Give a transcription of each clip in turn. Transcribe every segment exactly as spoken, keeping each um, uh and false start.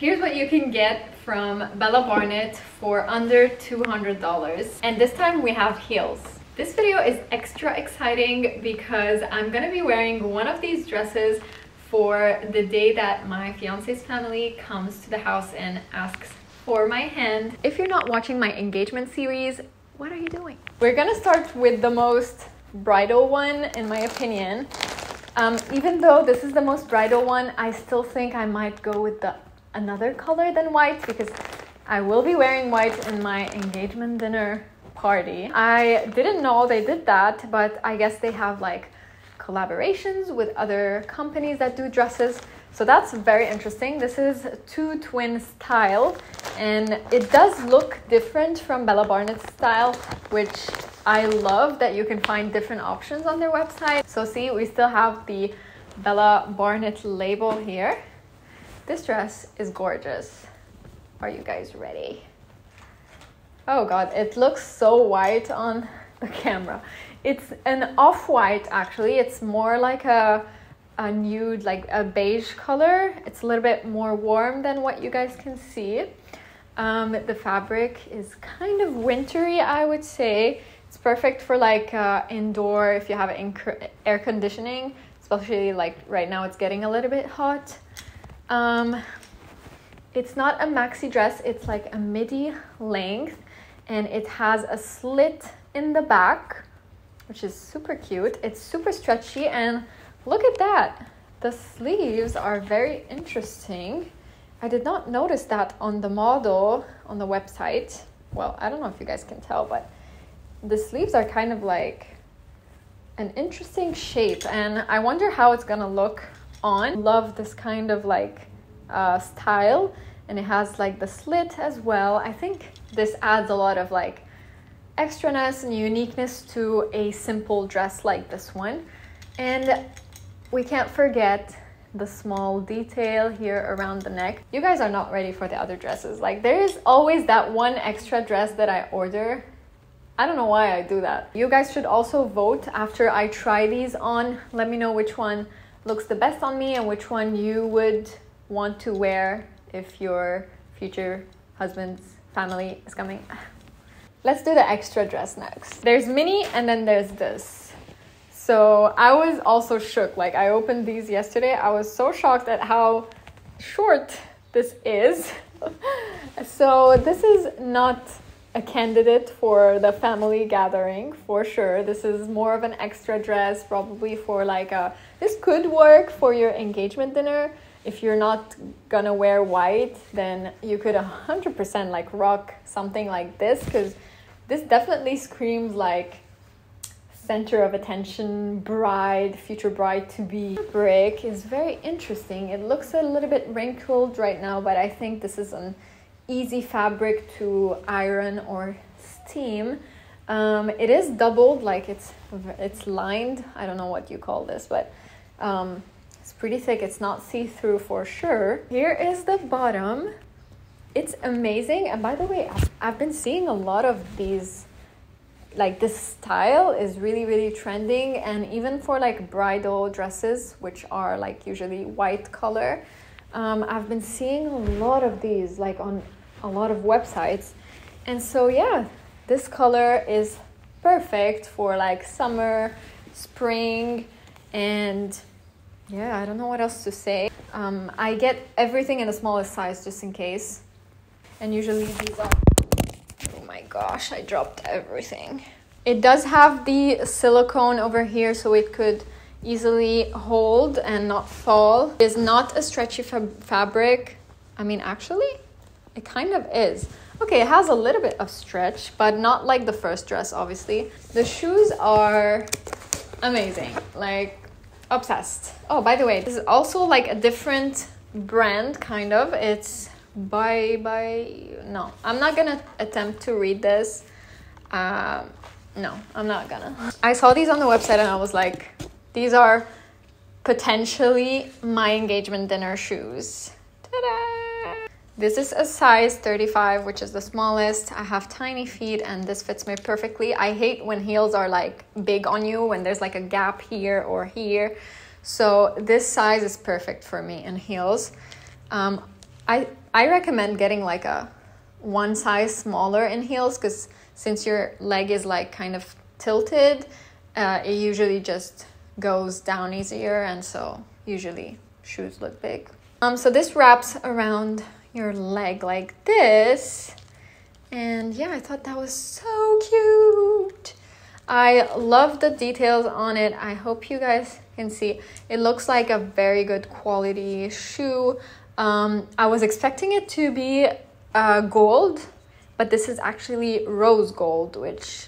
Here's what you can get from Bella Barnett for under two hundred dollars, and this time we have heels. This video is extra exciting because I'm gonna be wearing one of these dresses for the day that my fiance's family comes to the house and asks for my hand. If you're not watching my engagement series, what are you doing? We're gonna start with the most bridal one, in my opinion. Um, even though this is the most bridal one, I still think I might go with the another color than white, because I will be wearing white in my engagement dinner party. I didn't know they did that, but I guess they have like collaborations with other companies that do dresses, so that's very interesting. This is two twin style, and it does look different from Bella Barnett's style, which I love that you can find different options on their website. So see, we still have the Bella Barnett label here. This dress is gorgeous. Are you guys ready? Oh god, it looks so white on the camera. It's an off-white, actually. It's more like a, a nude, like a beige color. It's a little bit more warm than what you guys can see. Um, the fabric is kind of wintry, I would say. It's perfect for like uh, indoor, if you have air conditioning, especially like right now it's getting a little bit hot. Um, it's not a maxi dress, it's like a midi length, and it has a slit in the back, which is super cute. It's super stretchy, and look at that. The sleeves are very interesting. I did not notice that on the model on the website. Well, I don't know if you guys can tell, but the sleeves are kind of like an interesting shape, and I wonder how it's gonna look on. Love this kind of like uh, style, and it has like the slit as well. I think this adds a lot of like extraness and uniqueness to a simple dress like this one. And we can't forget the small detail here around the neck. You guys are not ready for the other dresses. Like, there is always that one extra dress that I order. I don't know why I do that. You guys should also vote after I try these on. Let me know which one looks the best on me and which one you would want to wear if your future husband's family is coming. Let's do the extra dress next. There's mini, and then there's this. So I was also shook. Like, I opened these yesterday. I was so shocked at how short this is. So this is not a candidate for the family gathering for sure. This is more of an extra dress, probably for like a, this could work for your engagement dinner. If you're not gonna wear white, then you could one hundred percent like rock something like this, because this definitely screams like center of attention, bride, future bride-to-be. Fabric is very interesting. It looks a little bit wrinkled right now, but I think this is an easy fabric to iron or steam. Um, it is doubled, like it's it's lined. I don't know what you call this, but um, it's pretty thick. It's not see-through for sure. Here is the bottom. It's amazing. And by the way, I've been seeing a lot of these, like this style is really, really trending. And even for like bridal dresses, which are like usually white color, um, I've been seeing a lot of these like on a lot of websites. And so yeah, this color is perfect for like summer, spring, and yeah, I don't know what else to say. um I get everything in the smallest size just in case, and usually these are, oh my gosh, I dropped everything. It does have the silicone over here, so it could easily hold and not fall. It is not a stretchy fab fabric. I mean, actually it kind of is. Okay, it has a little bit of stretch, but not like the first dress, obviously. The shoes are amazing, like obsessed. Oh, by the way, this is also like a different brand, kind of. It's by by no, I'm not gonna attempt to read this. Um no, I'm not gonna. I saw these on the website and I was like, these are potentially my engagement dinner shoes. Ta-da! This is a size thirty-five, which is the smallest. I have tiny feet and this fits me perfectly. I hate when heels are like big on you, when there's like a gap here or here. So this size is perfect for me in heels. Um, I I recommend getting like a one size smaller in heels, because since your leg is like kind of tilted, uh, it usually just goes down easier, and so usually shoes look big. Um, so this wraps around your leg like this, and yeah, I thought that was so cute. I love the details on it. I hope you guys can see. It looks like a very good quality shoe. Um, I was expecting it to be uh, gold, but this is actually rose gold, which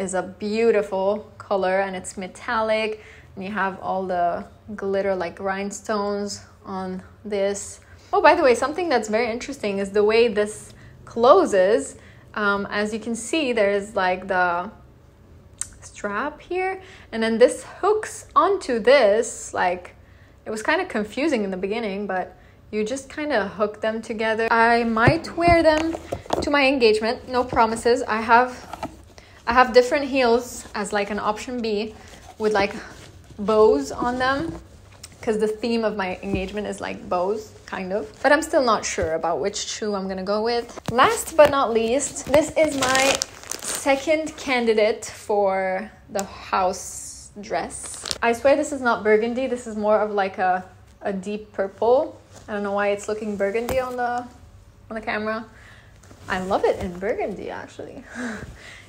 is a beautiful color, and it's metallic, and you have all the glitter like rhinestones on this. Oh, by the way, something that's very interesting is the way this closes. Um, as you can see, there's like the strap here, and then this hooks onto this. Like, it was kind of confusing in the beginning, but you just kind of hook them together. I might wear them to my engagement, no promises. I have I have different heels as like an option B with like bows on them, because the theme of my engagement is like bows, kind of. But I'm still not sure about which shoe I'm gonna go with. Last but not least, this is my second candidate for the house dress. I swear this is not burgundy. This is more of like a, a deep purple. I don't know why it's looking burgundy on the, on the camera. I love it in burgundy, actually.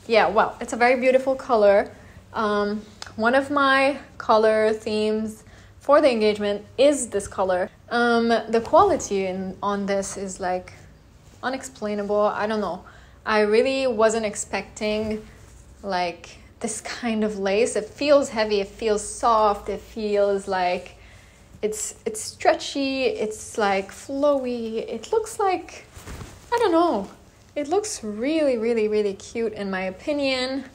Yeah, well, it's a very beautiful color. Um, one of my color themes for the engagement is this color. Um, the quality in, on this is like unexplainable. I don't know. I really wasn't expecting like this kind of lace. It feels heavy, it feels soft, it feels like it's, it's stretchy, it's like flowy. It looks like, I don't know. It looks really, really, really cute in my opinion.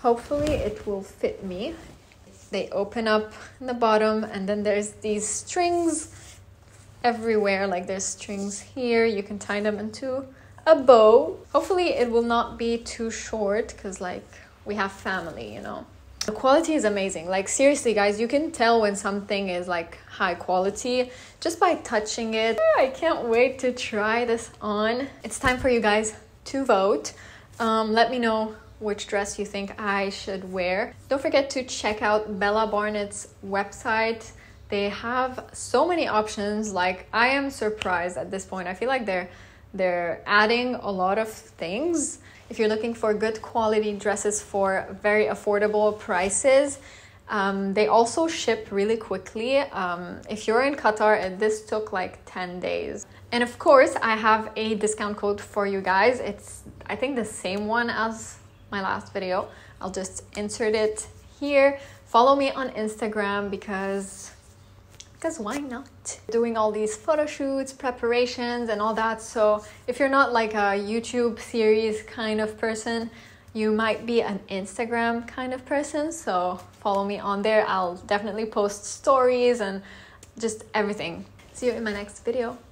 Hopefully it will fit me. They open up in the bottom, and then there's these strings everywhere. Like, there's strings here. You can tie them into a bow. Hopefully it will not be too short, because like we have family, you know. The quality is amazing. Like, seriously guys, you can tell when something is like high quality just by touching it. I can't wait to try this on. It's time for you guys to vote. Um, let me know which dress you think I should wear. Don't forget to check out Bella Barnett's website. They have so many options. Like, I am surprised at this point. I feel like they're they're adding a lot of things. If you're looking for good quality dresses for very affordable prices, Um, they also ship really quickly. Um, if you're in Qatar, this took like ten days. And of course, I have a discount code for you guys. It's, I think, the same one as my last video. I'll just insert it here. Follow me on Instagram because, because why not? Doing all these photo shoots, preparations and all that. So if you're not like a YouTube series kind of person, you might be an Instagram kind of person, so follow me on there. I'll definitely post stories and just everything. See you in my next video.